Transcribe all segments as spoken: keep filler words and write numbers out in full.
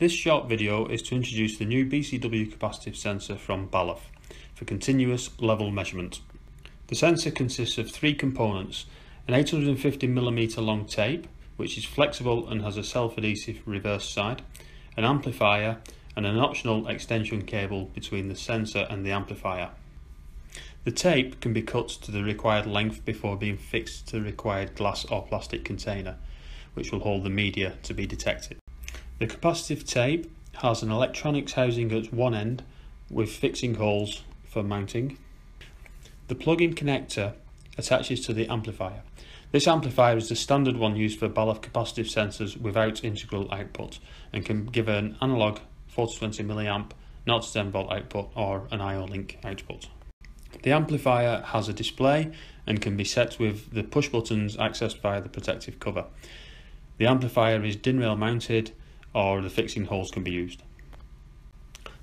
This short video is to introduce the new B C W capacitive sensor from Balluff for continuous level measurement. The sensor consists of three components: an eight hundred fifty millimeter long tape, which is flexible and has a self-adhesive reverse side, an amplifier, and an optional extension cable between the sensor and the amplifier. The tape can be cut to the required length before being fixed to the required glass or plastic container, which will hold the media to be detected. The capacitive tape has an electronics housing at one end with fixing holes for mounting. The plug-in connector attaches to the amplifier. This amplifier is the standard one used for Balluff capacitive sensors without integral output and can give an analog four to twenty milliamp zero to ten volt output or an I O link output. The amplifier has a display and can be set with the push buttons accessed via the protective cover. The amplifier is D I N rail mounted, or the fixing holes can be used.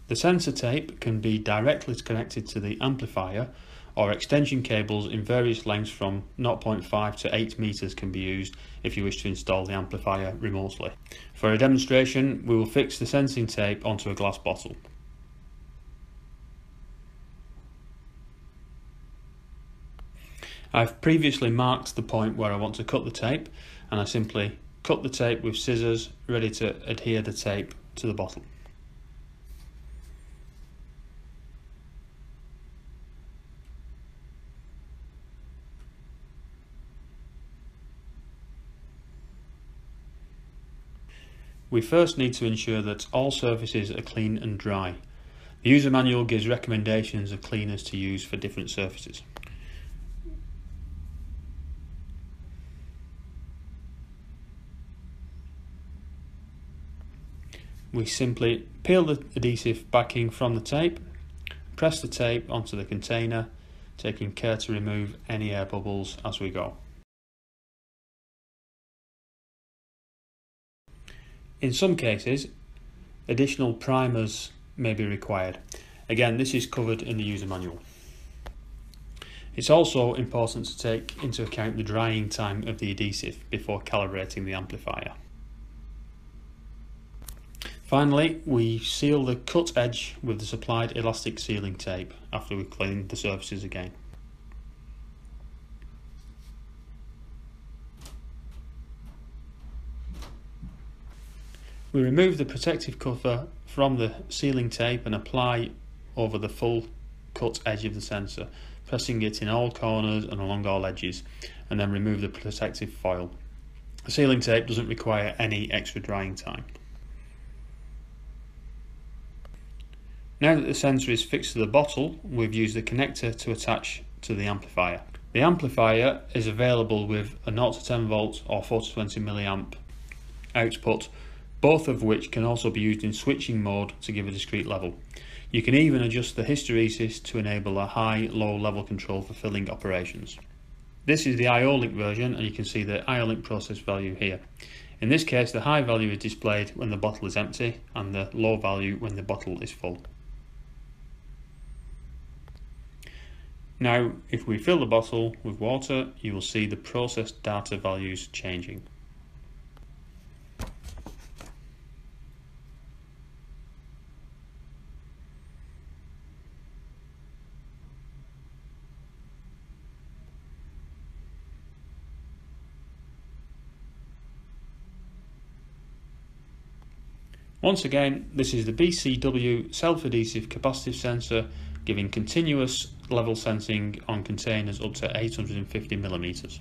The sensor tape can be directly connected to the amplifier, or extension cables in various lengths from zero point five to eight meters can be used if you wish to install the amplifier remotely. For a demonstration, we will fix the sensing tape onto a glass bottle. I've previously marked the point where I want to cut the tape, and I simply cut the tape with scissors, ready to adhere the tape to the bottle. We first need to ensure that all surfaces are clean and dry. The user manual gives recommendations of cleaners to use for different surfaces. We simply peel the adhesive backing from the tape, press the tape onto the container, taking care to remove any air bubbles as we go. In some cases, additional primers may be required. Again, this is covered in the user manual. It's also important to take into account the drying time of the adhesive before calibrating the amplifier. Finally, we seal the cut edge with the supplied elastic sealing tape after we've cleaned the surfaces again. We remove the protective cover from the sealing tape and apply over the full cut edge of the sensor, pressing it in all corners and along all edges, and then remove the protective foil. The sealing tape doesn't require any extra drying time. Now that the sensor is fixed to the bottle, we've used the connector to attach to the amplifier. The amplifier is available with a zero to ten volt or four to twenty milliamp output, both of which can also be used in switching mode to give a discrete level. You can even adjust the hysteresis to enable a high-low level control for filling operations. This is the I O link version, and you can see the I O link process value here. In this case, the high value is displayed when the bottle is empty and the low value when the bottle is full. Now, if we fill the bottle with water, you will see the process data values changing. Once again, this is the B C W self-adhesive capacitive sensor, giving continuous level sensing on containers up to eight hundred fifty millimeters.